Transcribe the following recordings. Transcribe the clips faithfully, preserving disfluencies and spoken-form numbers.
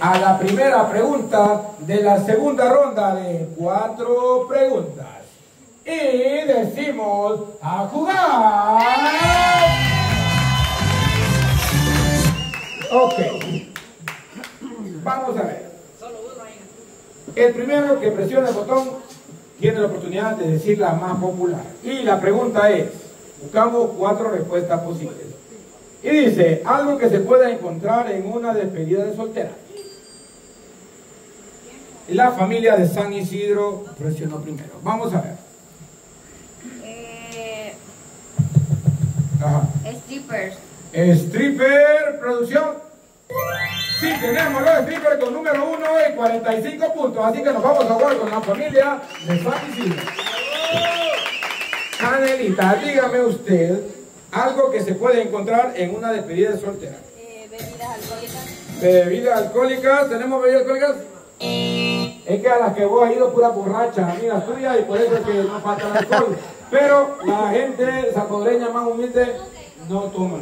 A la primera pregunta de la segunda ronda de cuatro preguntas. Y decimos a jugar. Ok. Vamos a ver. El primero que presione el botón tiene la oportunidad de decir la más popular. Y la pregunta es, buscamos cuatro respuestas posibles. Y dice, algo que se pueda encontrar en una despedida de soltera. La familia de San Isidro presionó primero. Vamos a ver. Eh, Ajá. Strippers. Stripper, producción. Sí, tenemos los strippers con número uno y cuarenta y cinco puntos. Así que nos vamos a jugar con la familia de San Isidro. Anelita, dígame usted algo que se puede encontrar en una despedida de soltera. Eh, bebidas alcohólicas. Bebidas alcohólicas. ¿Tenemos bebidas alcohólicas? Eh. Es que a las que vos has ido pura borracha, amigas tuyas, y por eso es que no falta el alcohol. Pero la gente salvadoreña más humilde no toma.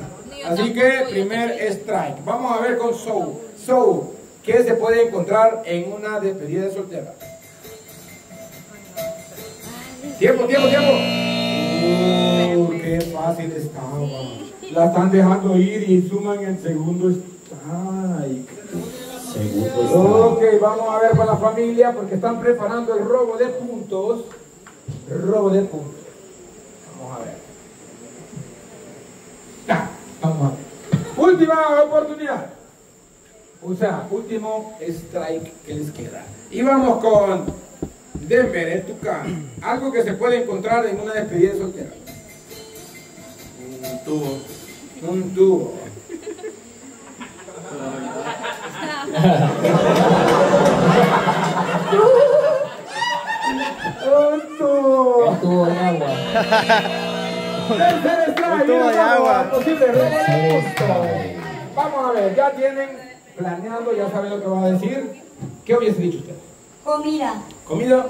Así que primer strike. Vamos a ver con Soul. Soul, ¿qué se puede encontrar en una despedida de soltera? Tiempo, tiempo, tiempo. Uh, qué fácil estaba. La están dejando ir y suman el segundo strike. Segundo strike. Ok, vamos a ver para la familia porque están preparando el robo de puntos. Robo de puntos. Vamos a ver. Ta, vamos a ver. Última oportunidad. O sea, último strike que les queda. Y vamos con... Denver, es tu cara. Algo que se puede encontrar en una despedida de soltera. Un tubo. Un tubo. Un tubo. Un tubo de agua. Un tubo de agua. Vamos a ver, ya tienen planeado, ya saben lo que va a decir. ¿Qué hubiese dicho usted? Comida. ¿Comida?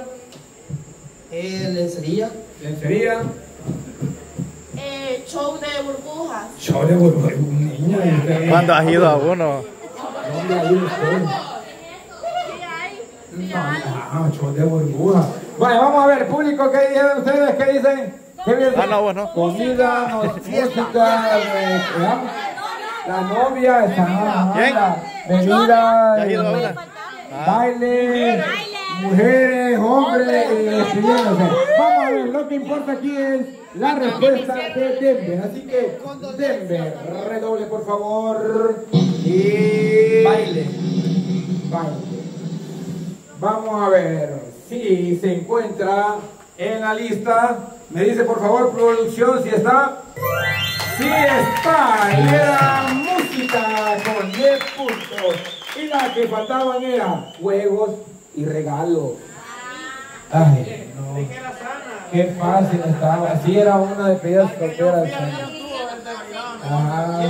Eh, lencería. Lencería. Eh, show de burbujas. Show de burbujas. ¿Cuándo has ido a uno? ¿Dónde ha ido usted? No, no, show de burbujas. Bueno, vamos a ver, público, ¿qué dicen ustedes? ¿Qué dicen? ¿Qué dicen? Ah, no, bueno. Comida, no, música, eh, la novia, está. ¿Quién? Bebida. ¿Ya ha ido a una? Baile, mujeres, hombres, estudiantes. Vamos a ver, lo que importa aquí es la respuesta de Denver. Así que, Denver, redoble por favor. Y... baile. Baile. Vamos a ver si se encuentra en la lista. Me dice por favor, producción, si está. Sí está. Era música con diez puntos. Y las que faltaban eran juegos y regalos. Ay, no. Qué fácil estaba. Así era una despedida soltera. Ah.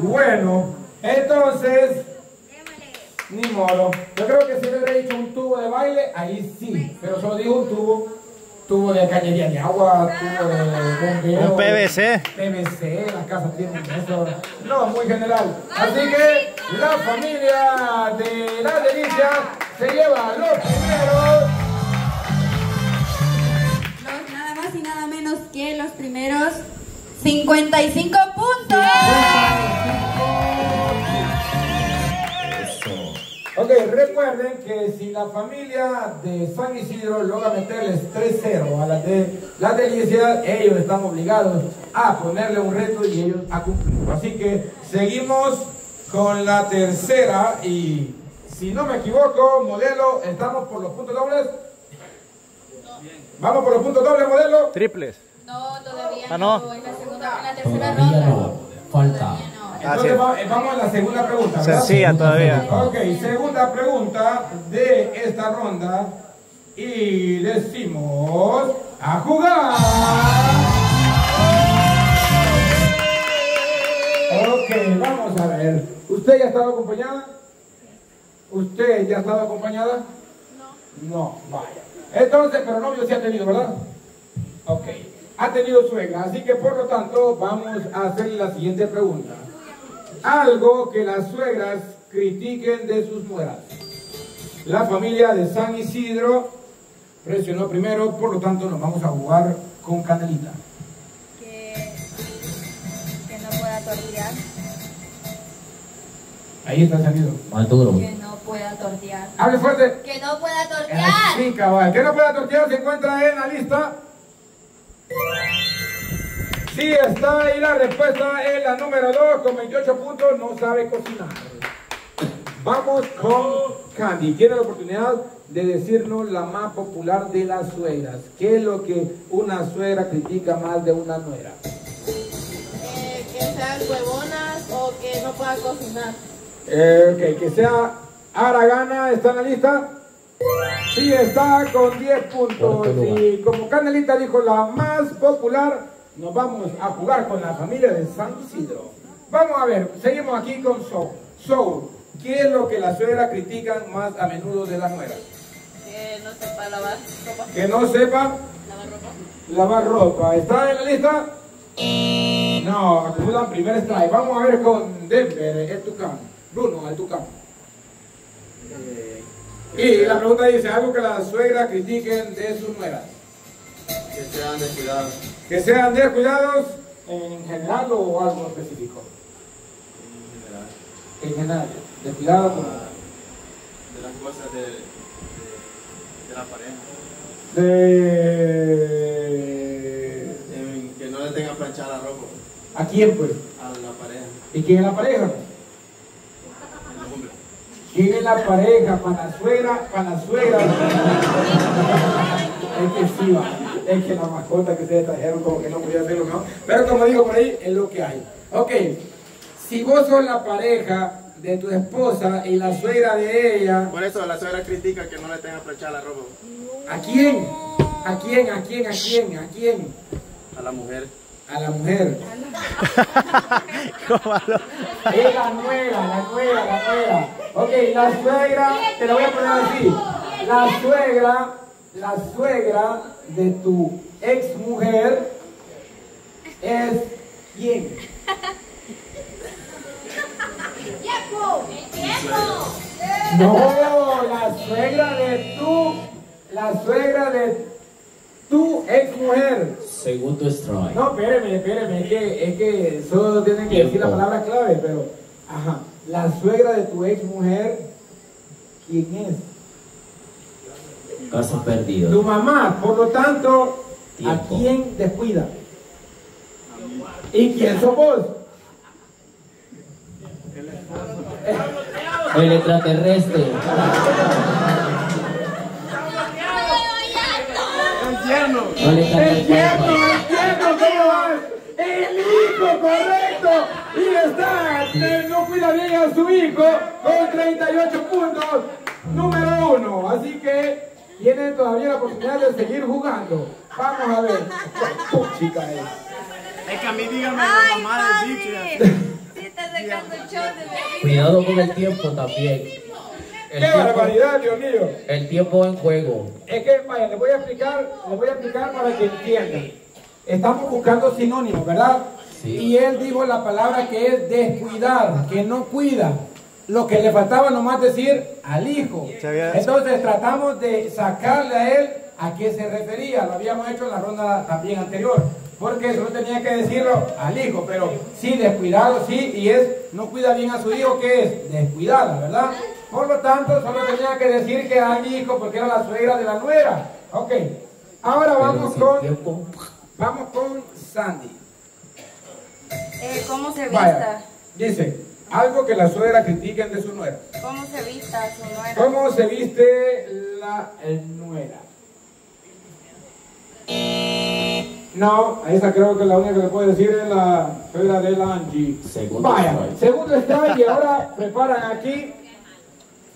Bueno, entonces, ni modo. Yo creo que si le hubiera dicho un tubo de baile, ahí sí. Pero solo dijo un tubo. Tubo de cañería de agua, tubo de bombeo, un P V C. P V C, las casas tienen eso. No, muy general. Así que la familia de La Delicia se lleva los primeros. Los, nada más y nada menos que los primeros cincuenta y cinco puntos. Ok, recuerden que si la familia de San Isidro logra meterles tres cero a las de La Delicia, ellos están obligados a ponerle un reto y ellos a cumplirlo. Así que seguimos con la tercera y si no me equivoco, modelo, ¿estamos por los puntos dobles? No. ¿Vamos por los puntos dobles, modelo? Triples. No, todavía ah, no. no. En la segunda, en la tercera ronda. No. Falta. Entonces vamos a la segunda pregunta, ¿verdad? Sencilla todavía. Ok, segunda pregunta de esta ronda. Y decimos a jugar. Ok, vamos a ver. ¿Usted ya ha estado acompañada? ¿Usted ya ha estado acompañada? No. No, vaya. Entonces, pero novio sí ha tenido, ¿verdad? Ok. Ha tenido suegra, así que por lo tanto vamos a hacer la siguiente pregunta. algo que las suegras critiquen de sus nueras. La familia de San Isidro presionó primero, por lo tanto nos vamos a jugar con Canelita. Que, que no pueda tortear. Ahí está salido. Maduro. Que no pueda tortear. Hable fuerte. Que no pueda tortear. Sí, cabal. Que no pueda tortear se encuentra en la lista. Sí está, ahí la respuesta es la número dos, con veintiocho puntos, no sabe cocinar. Vamos con Candy, tiene la oportunidad de decirnos la más popular de las suegras. ¿Qué es lo que una suegra critica más de una nuera? Eh, que sean huevonas o que no pueda cocinar. Eh, ok, que sea haragana, ¿está en la lista? Sí está, con diez puntos. Y como Canelita dijo la más popular, nos vamos a jugar con la familia de San Isidro. Vamos a ver, seguimos aquí con Soul. Soul, ¿qué es lo que las suegras critican más a menudo de las nueras? Que no sepa lavar ropa. Que no sepa lavar ropa. Lavar ropa. ¿Está en la lista? No, acumulan primer strike. Vamos a ver con Denver, el Tucán. Bruno, el Tucán. Y la pregunta dice, algo que las suegras critiquen de sus nueras. Que sean descuidados. Que sean descuidados en general o algo específico. En general. En general. Descuidados por... de las cosas de, de, de la pareja. De... En que no le tengan planchar la ropa. ¿A quién pues? A la pareja. ¿Y quién es la pareja? El hombre. ¿Quién es la pareja? Para la suegra, para la suegra. Es que sí va. Es que la mascota que ustedes trajeron como que no podía hacerlo, ¿no? Pero como digo por ahí, es lo que hay. Ok, si vos sos la pareja de tu esposa y la suegra de ella... Por eso la suegra critica que no le tengan planchada la ropa. ¿A quién? ¿A quién? ¿A quién? ¿A quién? ¿A quién? A la mujer. A la mujer. Es la nueva, la nueva, la nueva. Ok, la suegra, te lo voy a poner así. La suegra... La suegra de tu ex mujer es ¿quién? ¡Tiempo! ¡Tiempo! No, la suegra de tu, la suegra de tu ex mujer. Segundo strike. No, espéreme, espéreme, es que, es que solo tienen que decir la palabra clave, pero... Ajá, la suegra de tu ex mujer, ¿quién es? Caso perdido. Tu mamá, por lo tanto, tiempo. ¿A quién descuida? ¿Y quién sos vos? El extraterrestre. El yerno. El yerno, el yerno, ¿cómo vas? El hijo, correcto. Y está, no cuida bien a su hijo con treinta y ocho puntos, número uno. Así que... tienen todavía la oportunidad de seguir jugando. Vamos a ver. Chica es. Es que a mí díganme la mamá del bicho. Sí, está sacando el show de bebé. Cuidado con el tiempo también. El ¡Qué tiempo, barbaridad, Dios mío! El tiempo en juego. Es que, vaya, les voy a explicar, les voy a explicar para que entiendan. Estamos buscando sinónimos, ¿verdad? Sí. Y él dijo la palabra que es descuidar, que no cuida. Lo que le faltaba nomás decir al hijo. Entonces tratamos de sacarle a él a qué se refería. Lo habíamos hecho en la ronda también anterior. Porque solo tenía que decirlo al hijo. Pero sí, descuidado, sí. Y es, no cuida bien a su hijo, que es descuidada, ¿verdad? Por lo tanto, solo tenía que decir que era al hijo porque era la suegra de la nuera. Ok. Ahora vamos con... tiempo. Vamos con Sandy. Eh, ¿Cómo se vista? Dice... algo que la suegra critiquen de su nuera. ¿Cómo se viste su nuera? ¿Cómo se viste la nuera? No, esa creo que la única que le puedo decir es la suegra de la Angie. Segundo Vaya, strike. Segundo strike y ahora preparan aquí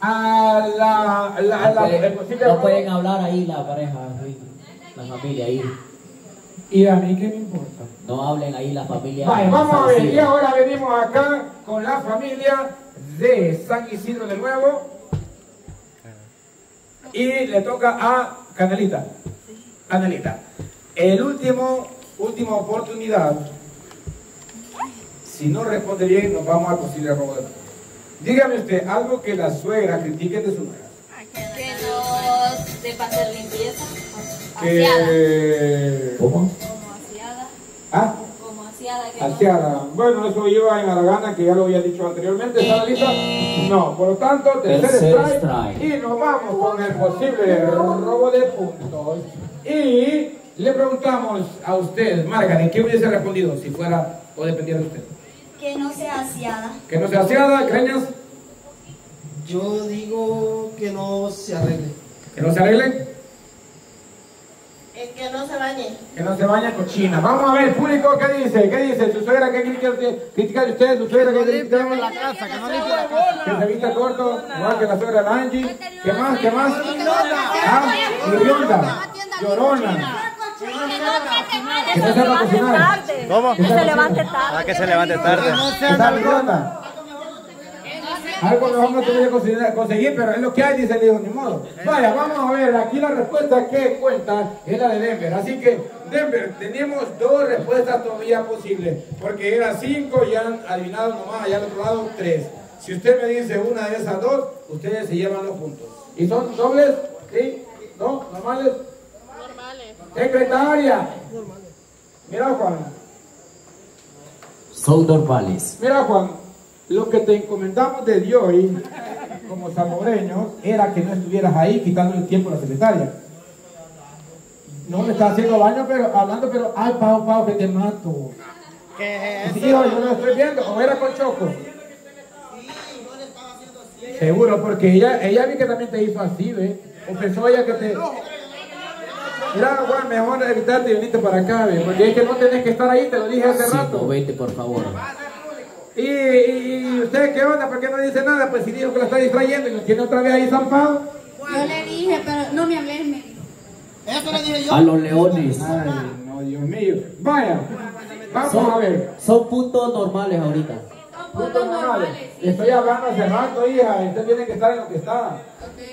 a la... la, la, la posible no pueden hablar ahí la pareja, la familia ahí. ¿Y a mí qué me importa? No hablen ahí la familia. Vale, vamos a ver, y ahora venimos acá con la familia de San Isidro de nuevo. Y le toca a Canelita. Canelita. El último, última oportunidad. Si no responde bien, nos vamos a considerar robo de banco. Dígame usted, algo que la suegra critique de su suegra. Que nos sepa hacer limpieza. Que... ¿Cómo? Como aseada. ¿Ah? Como aseada. Que aseada. No... Bueno, eso lleva en Aragana, que ya lo había dicho anteriormente. ¿Está lista? No. Por lo tanto, tercer strike. strike. Y nos vamos con el posible robo de puntos. Y le preguntamos a usted, Margaret, ¿qué hubiese respondido si fuera o dependiera de usted? Que no sea aseada. Que no sea aseada, ¿creñas? Yo digo que no se arregle. ¿Que no se arregle? El que no se bañe. Que no se bañe, cochina. Vamos a ver, público, ¿qué dice? ¿Qué dice? ¿Su suegra qué critica usted? ¿Critica de usted? ¿Su suegra qué critica? Que no limpie la casa, que no limpie la casa. Que se vista corto, igual que la suegra de Angie. ¿Qué más? ¿Qué más? Ah, irrionda, llorona. Que no se levante tarde. ¿Cómo? Que se levante tarde. Ah, que se levante tarde. Algo mejor no te voy a conseguir, pero es lo que hay, dice el hijo, ni modo. Vaya, vamos a ver, aquí la respuesta que cuenta es la de Denver. Así que, Denver, tenemos dos respuestas todavía posibles, porque era cinco, ya han adivinado nomás, allá al otro lado, tres. Si usted me dice una de esas dos, ustedes se llevan los puntos. ¿Y son dobles? ¿Sí? ¿No? ¿Normales? Secretaria, mira Juan, son normales. Mira Juan, lo que te encomendamos de Dios hoy, como salmoreños, era que no estuvieras ahí quitando el tiempo a la secretaria. No me está haciendo baño, pero hablando, pero ay, pao, pao, que te mato. ¿Qué es eso? Sí, hijo, yo no lo estoy viendo, o era con Choco. Seguro, porque ella, ella vi que también te hizo así, ¿ve? O pensó ella que te... Mira, Juan, mejor evitarte y venirte para acá, ¿ve? Porque es que no tenés que estar ahí, te lo dije hace rato. veinte, por favor. ¿Y, y, y usted qué onda? ¿Por qué no dice nada? Pues si dijo que lo está distrayendo y lo tiene otra vez ahí zampado. Yo le dije, pero no me hablé, me dijo. Eso le dije yo. A los leones. Ay, no, Dios mío. Vaya, vamos son, a ver. Son puntos normales ahorita. Son puntos normales. Estoy hablando hace rato, hija. Usted tiene que estar en lo que está. Okay.